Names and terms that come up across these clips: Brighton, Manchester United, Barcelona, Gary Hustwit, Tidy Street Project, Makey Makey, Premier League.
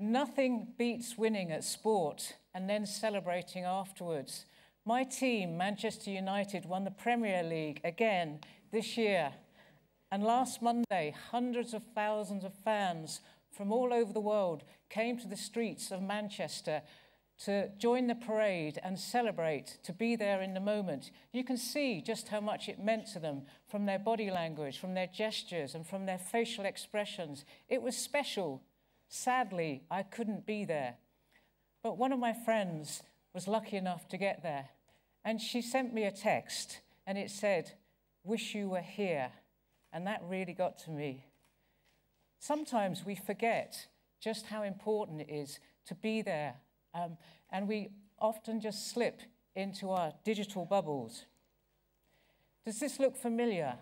Nothing beats winning at sport and then celebrating afterwards. My team, Manchester United, won the Premier League again this year. And last Monday, hundreds of thousands of fans from all over the world came to the streets of Manchester to join the parade and celebrate, to be there in the moment. You can see just how much it meant to them from their body language, from their gestures and from their facial expressions. It was special. Sadly, I couldn't be there. But one of my friends was lucky enough to get there. And she sent me a text and it said, "Wish you were here." And that really got to me. Sometimes we forget just how important it is to be there. And we often just slip into our digital bubbles. Does this look familiar?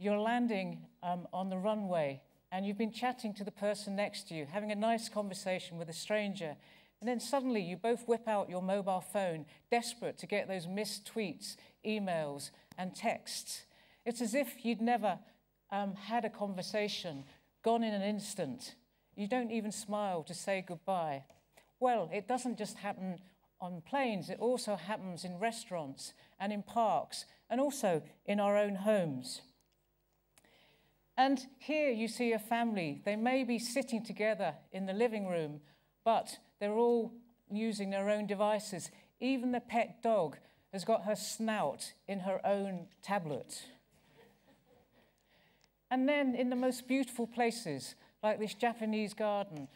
You're landing on the runway and you've been chatting to the person next to you, having a nice conversation with a stranger, and then suddenly you both whip out your mobile phone, desperate to get those missed tweets, emails, and texts. It's as if you'd never had a conversation, gone in an instant. You don't even smile to say goodbye. Well, it doesn't just happen on planes, it also happens in restaurants and in parks, and also in our own homes. And here you see a family. They may be sitting together in the living room, but they're all using their own devices. Even the pet dog has got her snout in her own tablet. And then in the most beautiful places, like this Japanese garden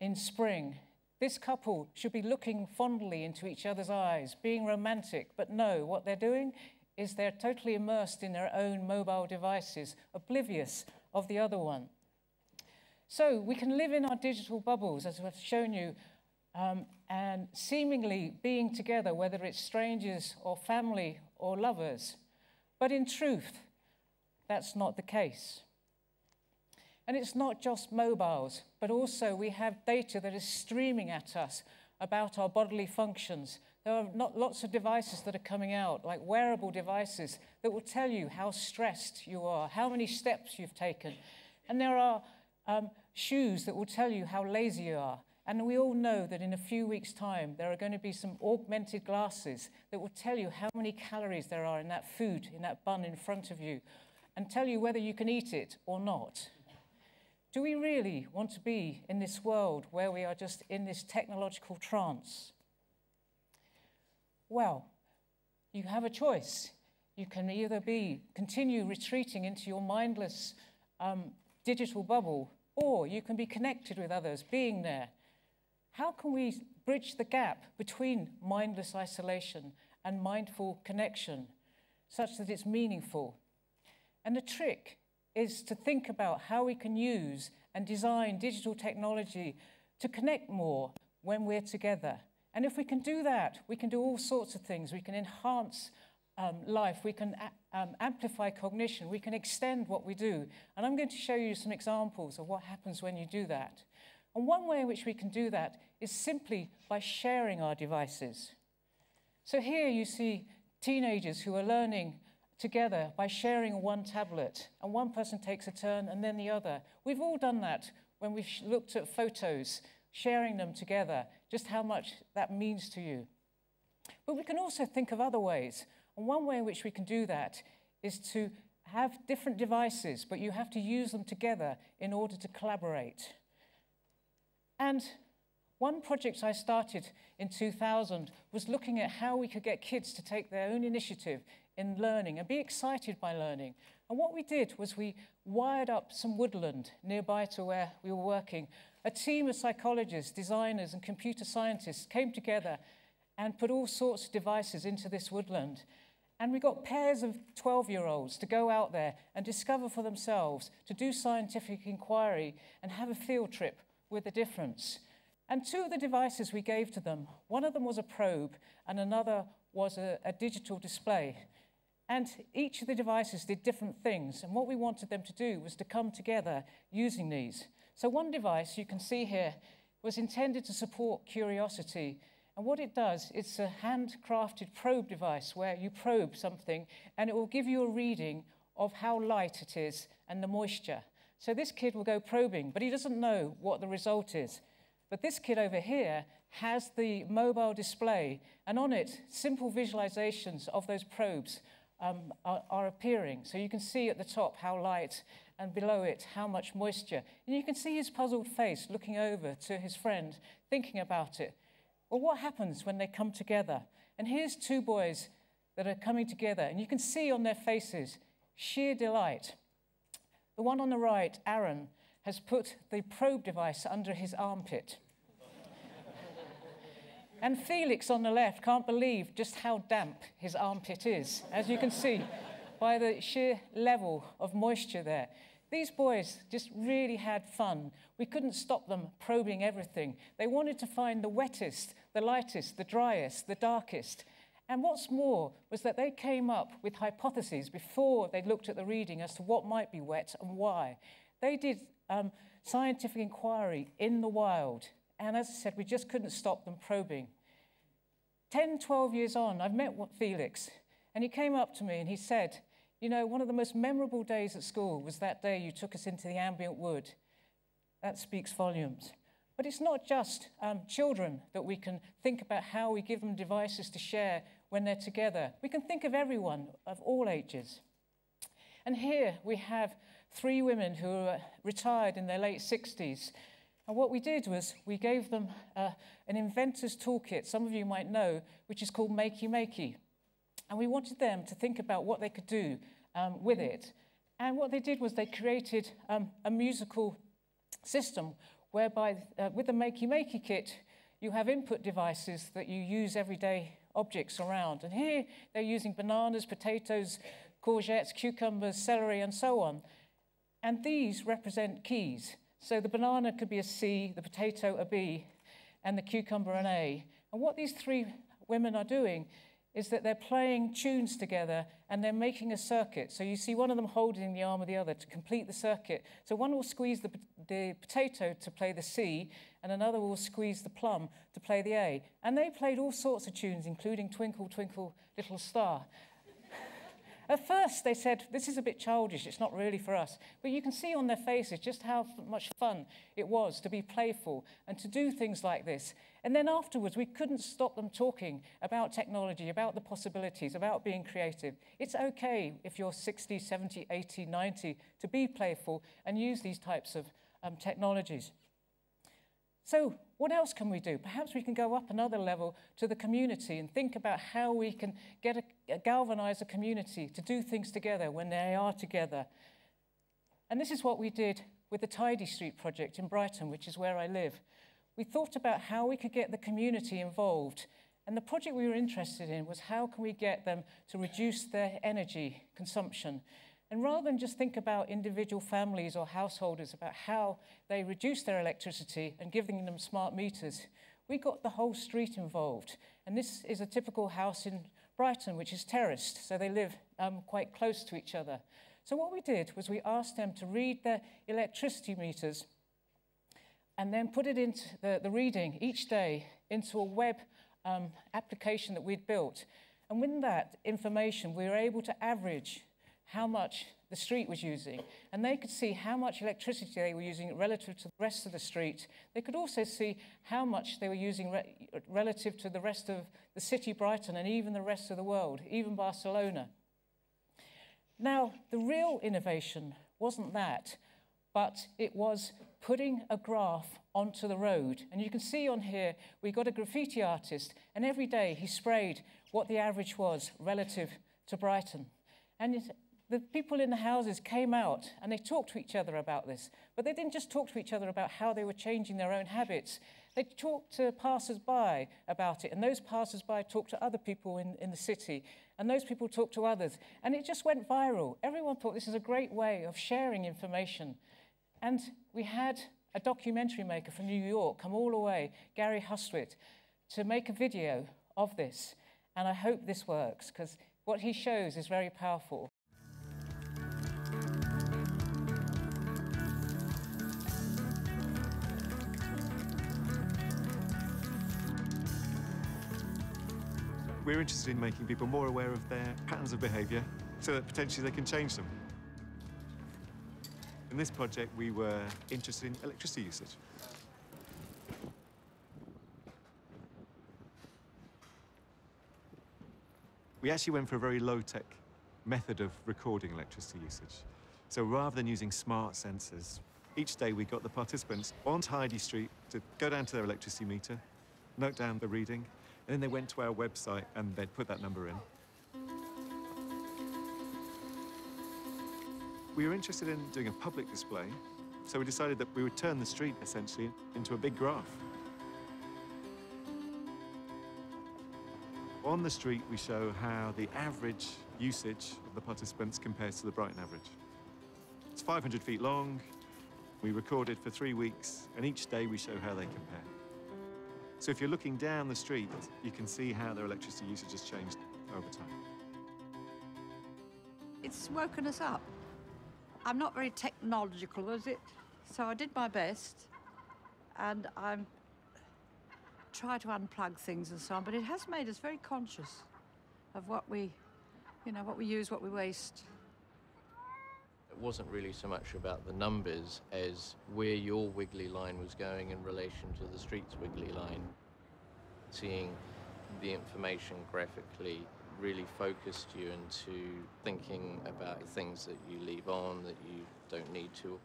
in spring, this couple should be looking fondly into each other's eyes, being romantic, but no, what they're doing is they're totally immersed in their own mobile devices, oblivious of the other one. So we can live in our digital bubbles, as I've shown you, and seemingly being together, whether it's strangers or family or lovers. But in truth, that's not the case. And it's not just mobiles, but also we have data that is streaming at us about our bodily functions. There are lots of devices that are coming out, like wearable devices, that will tell you how stressed you are, how many steps you've taken. And there are shoes that will tell you how lazy you are. And we all know that in a few weeks' time, there are going to be some augmented glasses that will tell you how many calories there are in that food, in that bun in front of you, and tell you whether you can eat it or not. Do we really want to be in this world where we are just in this technological trance? Well, you have a choice. You can either continue retreating into your mindless digital bubble, or you can be connected with others, being there. How can we bridge the gap between mindless isolation and mindful connection, such that it's meaningful? And the trick is to think about how we can use and design digital technology to connect more when we're together. And if we can do that, we can do all sorts of things. We can enhance life, we can amplify cognition, we can extend what we do. And I'm going to show you some examples of what happens when you do that. And one way in which we can do that is simply by sharing our devices. So here you see teenagers who are learning together by sharing one tablet, and one person takes a turn and then the other. We've all done that when we've looked at photos, sharing them together, just how much that means to you. But we can also think of other ways, and one way in which we can do that is to have different devices, but you have to use them together in order to collaborate. And one project I started in 2000 was looking at how we could get kids to take their own initiative in learning and be excited by learning. And what we did was we wired up some woodland nearby to where we were working. A team of psychologists, designers, and computer scientists came together and put all sorts of devices into this woodland. And we got pairs of 12-year-olds to go out there and discover for themselves, to do scientific inquiry and have a field trip with a difference. And two of the devices we gave to them, one of them was a probe and another was a digital display. And each of the devices did different things, and what we wanted them to do was to come together using these. So one device you can see here was intended to support curiosity, and what it does, it's a handcrafted probe device where you probe something and it will give you a reading of how light it is and the moisture. So this kid will go probing, but he doesn't know what the result is. But this kid over here has the mobile display, and on it, simple visualizations of those probes are appearing. So you can see at the top how light, and below it how much moisture. And you can see his puzzled face looking over to his friend, thinking about it. Well, what happens when they come together? And here's two boys that are coming together, and you can see on their faces sheer delight. The one on the right, Aaron, has put the probe device under his armpit. And Felix on the left can't believe just how damp his armpit is, as you can see by the sheer level of moisture there. These boys just really had fun. We couldn't stop them probing everything. They wanted to find the wettest, the lightest, the driest, the darkest. And what's more was that they came up with hypotheses before they looked at the reading as to what might be wet and why. They did scientific inquiry in the wild. And as I said, we just couldn't stop them probing. 10, 12 years on, I've met Felix, and he came up to me and he said, you know, one of the most memorable days at school was that day you took us into the ambient wood. That speaks volumes. But it's not just children that we can think about how we give them devices to share when they're together. We can think of everyone of all ages. And here we have three women who are retired in their late 60s. And what we did was we gave them an inventor's toolkit, some of you might know, which is called Makey Makey. And we wanted them to think about what they could do with it. And what they did was they created a musical system whereby with the Makey Makey kit, you have input devices that you use everyday objects around. And here they're using bananas, potatoes, courgettes, cucumbers, celery, and so on. And these represent keys. So the banana could be a C, the potato a B, and the cucumber an A. And what these three women are doing is that they're playing tunes together and they're making a circuit. So you see one of them holding the arm of the other to complete the circuit. So one will squeeze the potato to play the C, and another will squeeze the plum to play the A. And they played all sorts of tunes, including Twinkle, Twinkle, Little Star. At first, they said, this is a bit childish, it's not really for us. But you can see on their faces just how much fun it was to be playful and to do things like this. And then afterwards, we couldn't stop them talking about technology, about the possibilities, about being creative. It's okay if you're 60, 70, 80, 90 to be playful and use these types of technologies. So what else can we do? Perhaps we can go up another level to the community and think about how we can get galvanize a community to do things together when they are together. And this is what we did with the Tidy Street Project in Brighton, which is where I live. We thought about how we could get the community involved. And the project we were interested in was how can we get them to reduce their energy consumption. And rather than just think about individual families or householders about how they reduce their electricity and giving them smart meters, we got the whole street involved. And this is a typical house in Brighton, which is terraced, so they live quite close to each other. So what we did was we asked them to read their electricity meters and then put it into the reading each day into a web application that we'd built. And with that information, we were able to average how much the street was using. And they could see how much electricity they were using relative to the rest of the street. They could also see how much they were using relative to the rest of the city, Brighton, and even the rest of the world, even Barcelona. Now, the real innovation wasn't that, but it was putting a graph onto the road. And you can see on here, we got a graffiti artist, and every day he sprayed what the average was relative to Brighton. And the people in the houses came out and they talked to each other about this. But they didn't just talk to each other about how they were changing their own habits. They talked to passers-by about it. And those passers-by talked to other people in the city. And those people talked to others. And it just went viral. Everyone thought this is a great way of sharing information. And we had a documentary maker from New York come all the way, Gary Hustwit, to make a video of this. And I hope this works, because what he shows is very powerful. We're interested in making people more aware of their patterns of behaviour so that potentially they can change them. In this project, we were interested in electricity usage. We actually went for a very low-tech method of recording electricity usage. So rather than using smart sensors, each day we got the participants on Tidy Street to go down to their electricity meter, note down the reading, and then they went to our website and they'd put that number in. We were interested in doing a public display, so we decided that we would turn the street, essentially, into a big graph. On the street, we show how the average usage of the participants compares to the Brighton average. It's 500 feet long. We recorded for 3 weeks, and each day we show how they compare. So if you're looking down the street, you can see how their electricity usage has changed over time. It's woken us up. I'm not very technological, is it? So I did my best, and I'm try to unplug things and so on, but it has made us very conscious of what we, you know, what we use, what we waste. It wasn't really so much about the numbers as where your wiggly line was going in relation to the street's wiggly line. Seeing the information graphically really focused you into thinking about things that you leave on, that you don't need to.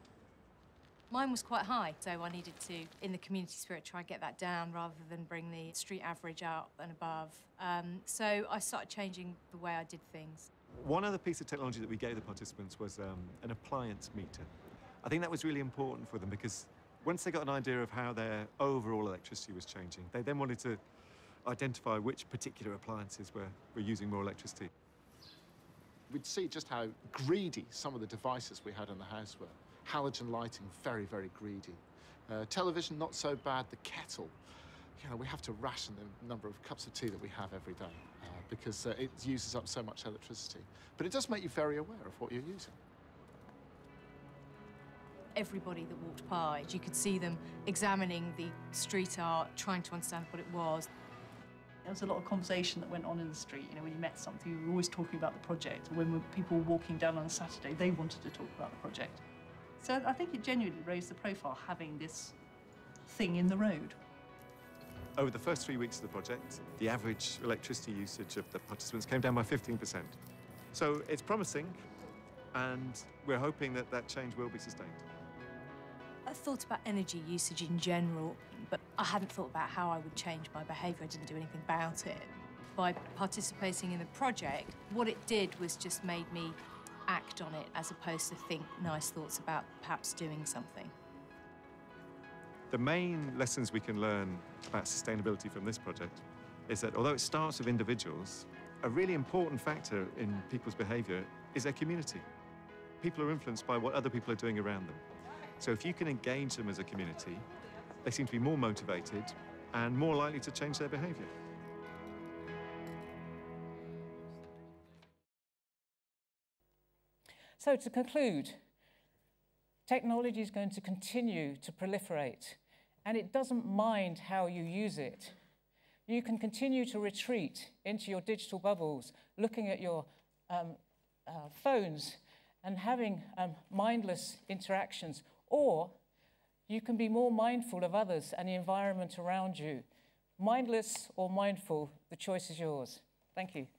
Mine was quite high, so I needed to, in the community spirit, try and get that down rather than bring the street average out and above. So I started changing the way I did things. One other piece of technology that we gave the participants was an appliance meter. I think that was really important for them because once they got an idea of how their overall electricity was changing, they then wanted to identify which particular appliances were using more electricity. We'd see just how greedy some of the devices we had in the house were. Halogen lighting, very, very greedy. Television, not so bad. The kettle, you know, we have to ration the number of cups of tea that we have every day because it uses up so much electricity. But it does make you very aware of what you're using. Everybody that walked by, you could see them examining the street art, trying to understand what it was. There was a lot of conversation that went on in the street. You know, when you met something, you were always talking about the project. When people were walking down on a Saturday, they wanted to talk about the project. So I think it genuinely raised the profile, having this thing in the road. Over the first 3 weeks of the project, the average electricity usage of the participants came down by 15%. So it's promising, and we're hoping that that change will be sustained. I thought about energy usage in general, but I hadn't thought about how I would change my behaviour. I didn't do anything about it. By participating in the project, what it did was just made me act on it as opposed to think nice thoughts about perhaps doing something. The main lessons we can learn about sustainability from this project is that although it starts with individuals, a really important factor in people's behaviour is their community. People are influenced by what other people are doing around them. So if you can engage them as a community, they seem to be more motivated and more likely to change their behaviour. So to conclude, technology is going to continue to proliferate, and it doesn't mind how you use it. You can continue to retreat into your digital bubbles, looking at your phones and having mindless interactions, or you can be more mindful of others and the environment around you. Mindless or mindful, the choice is yours. Thank you.